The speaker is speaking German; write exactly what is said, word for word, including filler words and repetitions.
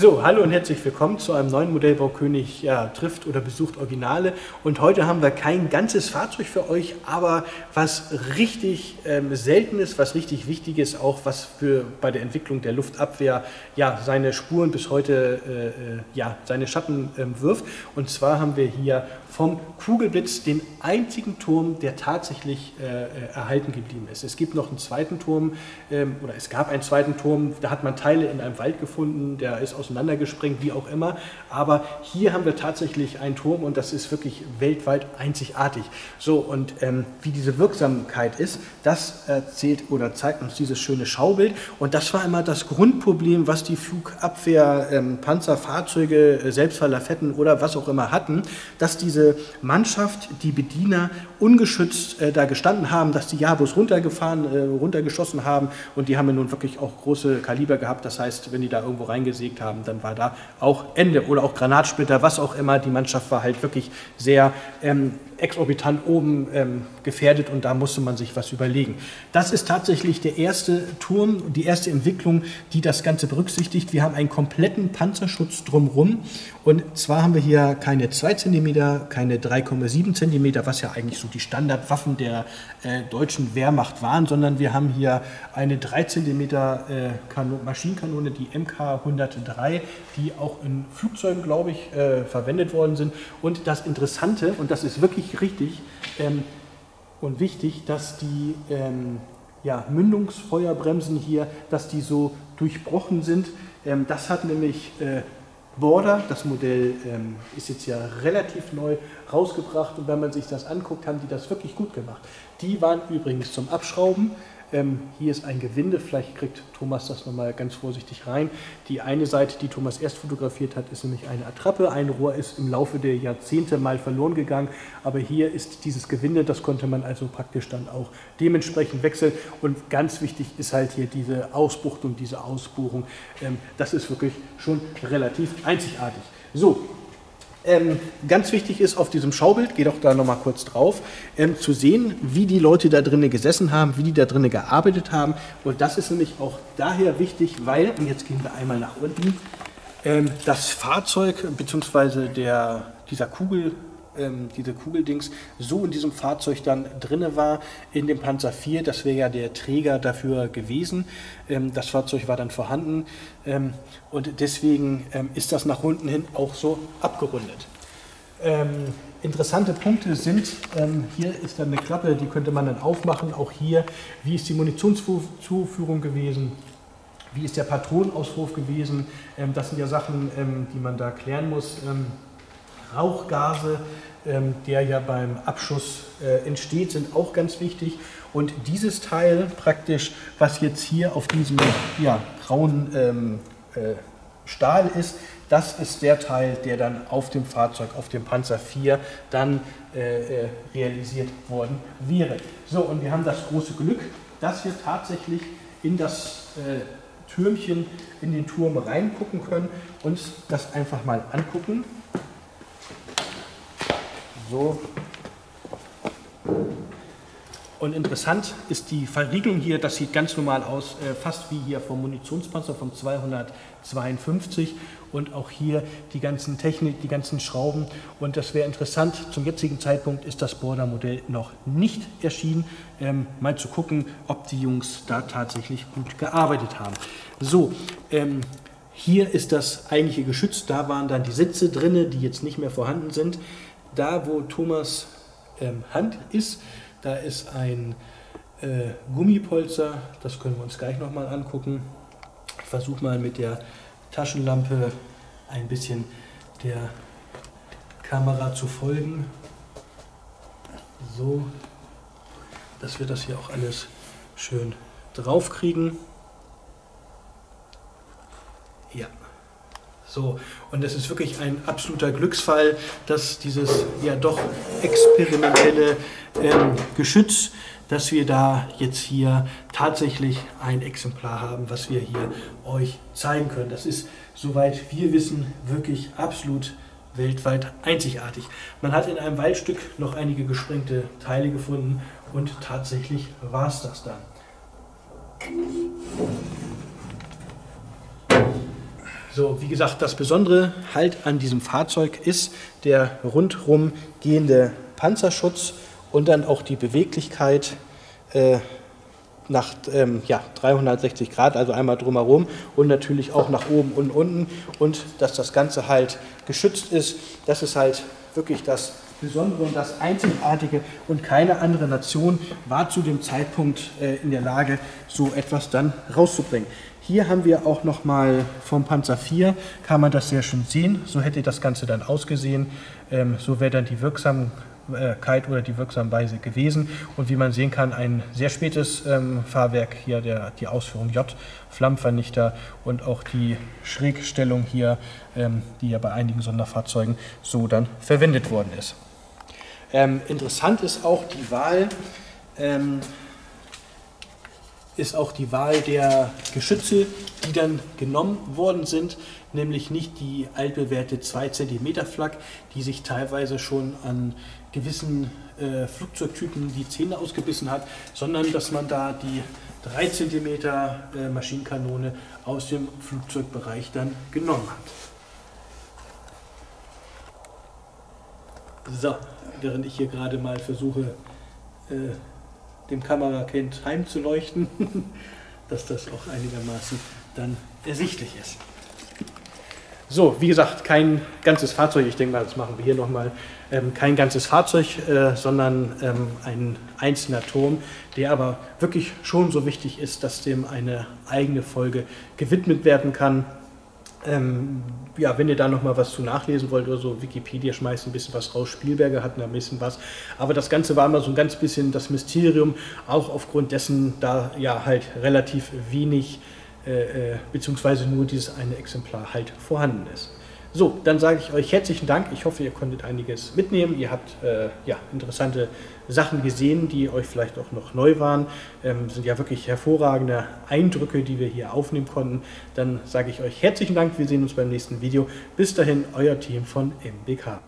So, hallo und herzlich willkommen zu einem neuen Modellbaukönig ja, trifft oder besucht Originale. Und heute haben wir kein ganzes Fahrzeug für euch, aber was richtig ähm, Seltenes, was richtig Wichtiges, auch was für bei der Entwicklung der Luftabwehr ja seine Spuren bis heute äh, ja seine Schatten ähm, wirft. Und zwar haben wir hier vom Kugelblitz den einzigen Turm, der tatsächlich äh, erhalten geblieben ist. Es gibt noch einen zweiten Turm ähm, oder es gab einen zweiten Turm, da hat man Teile in einem Wald gefunden, der ist auseinandergesprengt, wie auch immer. Aber hier haben wir tatsächlich einen Turm und das ist wirklich weltweit einzigartig. So, und ähm, wie diese Wirksamkeit ist, das erzählt oder zeigt uns dieses schöne Schaubild. Und das war immer das Grundproblem, was die Flugabwehr, ähm, Panzerfahrzeuge, äh, Selbstverlafetten oder was auch immer hatten, dass diese Mannschaft, die Bediener, ungeschützt äh, da gestanden haben, dass die Jabos runtergefahren, äh, runtergeschossen haben und die haben ja nun wirklich auch große Kaliber gehabt. Das heißt, wenn die da irgendwo reingesägt haben, haben, dann war da auch Ende oder auch Granatsplitter, was auch immer. Die Mannschaft war halt wirklich sehr ähm, exorbitant oben ähm, gefährdet und da musste man sich was überlegen. Das ist tatsächlich der erste Turm, die erste Entwicklung, die das Ganze berücksichtigt. Wir haben einen kompletten Panzerschutz drumherum und zwar haben wir hier keine zwei Zentimeter, keine drei Komma sieben Zentimeter, was ja eigentlich so die Standardwaffen der äh, deutschen Wehrmacht waren, sondern wir haben hier eine drei Zentimeter äh, Maschinenkanone, die M K hundertdrei, die auch in Flugzeugen, glaube ich, äh, verwendet worden sind. Und das Interessante, und das ist wirklich richtig ähm, und wichtig, dass die ähm, ja, Mündungsfeuerbremsen hier, dass die so durchbrochen sind. Ähm, das hat nämlich äh, Border, das Modell ähm, ist jetzt ja relativ neu rausgebracht. Und wenn man sich das anguckt, haben die das wirklich gut gemacht. Die waren übrigens zum Abschrauben. Ähm, hier ist ein Gewinde, vielleicht kriegt Thomas das nochmal ganz vorsichtig rein. Die eine Seite, die Thomas erst fotografiert hat, ist nämlich eine Attrappe. Ein Rohr ist im Laufe der Jahrzehnte mal verloren gegangen, aber hier ist dieses Gewinde, das konnte man also praktisch dann auch dementsprechend wechseln. Und ganz wichtig ist halt hier diese Ausbuchtung, diese Ausbohrung. Ähm, das ist wirklich schon relativ einzigartig. So. Ähm, ganz wichtig ist auf diesem Schaubild, geht auch da nochmal kurz drauf, ähm, zu sehen, wie die Leute da drinnen gesessen haben, wie die da drinnen gearbeitet haben. Und das ist nämlich auch daher wichtig, weil, und jetzt gehen wir einmal nach unten, ähm, das Fahrzeug bzw. der dieser Kugel, ähm, diese Kugeldings so in diesem Fahrzeug dann drinne war, in dem Panzer vier, das wäre ja der Träger dafür gewesen. Ähm, das Fahrzeug war dann vorhanden ähm, und deswegen ähm, ist das nach unten hin auch so abgerundet. Ähm, interessante Punkte sind, ähm, hier ist dann eine Klappe, die könnte man dann aufmachen, auch hier, wie ist die Munitionszuführung gewesen? Wie ist der Patronenauswurf gewesen? Ähm, das sind ja Sachen, ähm, die man da klären muss. Ähm, Rauchgase, ähm, der ja beim Abschuss äh, entsteht, sind auch ganz wichtig. Und dieses Teil praktisch, was jetzt hier auf diesem ja, grauen ähm, äh, Stahl ist, das ist der Teil, der dann auf dem Fahrzeug, auf dem Panzer vier dann äh, äh, realisiert worden wäre. So, und wir haben das große Glück, dass wir tatsächlich in das äh, Türmchen, in den Turm reingucken können und das einfach mal angucken. So. Und interessant ist die Verriegelung hier, das sieht ganz normal aus, äh, fast wie hier vom Munitionspanzer vom zweihundertzweiundfünfzig und auch hier die ganzen Technik, die ganzen Schrauben und das wäre interessant, zum jetzigen Zeitpunkt ist das Border-Modell noch nicht erschienen, ähm, mal zu gucken, ob die Jungs da tatsächlich gut gearbeitet haben. So, ähm, hier ist das eigentliche Geschütz, da waren dann die Sitze drin, die jetzt nicht mehr vorhanden sind. Da, wo Thomas ähm, Hand ist, da ist ein äh, Gummipolster, das können wir uns gleich nochmal angucken. Ich versuche mal mit der Taschenlampe ein bisschen der Kamera zu folgen. So, dass wir das hier auch alles schön drauf kriegen. Ja. So, und es ist wirklich ein absoluter Glücksfall, dass dieses ja doch experimentelle ähm, Geschütz, dass wir da jetzt hier tatsächlich ein Exemplar haben, was wir hier euch zeigen können. Das ist, soweit wir wissen, wirklich absolut weltweit einzigartig. Man hat in einem Waldstück noch einige gesprengte Teile gefunden und tatsächlich war es das dann. So, wie gesagt, das Besondere halt an diesem Fahrzeug ist der rundherum gehende Panzerschutz und dann auch die Beweglichkeit äh, nach ähm, ja, dreihundertsechzig Grad, also einmal drumherum und natürlich auch nach oben und unten, und dass das Ganze halt geschützt ist. Das ist halt wirklich das Besondere und das Einzigartige, und keine andere Nation war zu dem Zeitpunkt äh, in der Lage, so etwas dann rauszubringen. Hier haben wir auch nochmal vom Panzer vier, kann man das sehr schön sehen, so hätte das Ganze dann ausgesehen, ähm, so wäre dann die Wirksamkeit oder die Wirksamweise gewesen, und wie man sehen kann, ein sehr spätes ähm, Fahrwerk hier, der, die Ausführung J, Flammenvernichter, und auch die Schrägstellung hier, ähm, die ja bei einigen Sonderfahrzeugen so dann verwendet worden ist. Ähm, interessant ist auch die Wahl, ähm, ist auch die Wahl der Geschütze, die dann genommen worden sind, nämlich nicht die altbewährte zwei Zentimeter Flak, die sich teilweise schon an gewissen äh, Flugzeugtypen die Zähne ausgebissen hat, sondern dass man da die drei Zentimeter äh, Maschinenkanone aus dem Flugzeugbereich dann genommen hat. So, während ich hier gerade mal versuche, äh, dem Kamerakind heimzuleuchten, dass das auch einigermaßen dann ersichtlich ist. So, wie gesagt, kein ganzes Fahrzeug, ich denke mal, das machen wir hier nochmal, ähm, kein ganzes Fahrzeug, äh, sondern ähm, ein einzelner Turm, der aber wirklich schon so wichtig ist, dass dem eine eigene Folge gewidmet werden kann. Ähm, ja, wenn ihr da noch mal was zu nachlesen wollt oder so, Wikipedia schmeißt ein bisschen was raus, Spielberger hatten ein bisschen was, aber das Ganze war immer so ein ganz bisschen das Mysterium, auch aufgrund dessen, da ja halt relativ wenig, äh, beziehungsweise nur dieses eine Exemplar halt vorhanden ist. So, dann sage ich euch herzlichen Dank, ich hoffe, ihr konntet einiges mitnehmen, ihr habt äh, ja, interessante Sachen gesehen, die euch vielleicht auch noch neu waren. Ähm, sind ja wirklich hervorragende Eindrücke, die wir hier aufnehmen konnten. Dann sage ich euch herzlichen Dank, wir sehen uns beim nächsten Video. Bis dahin, euer Team von M B K.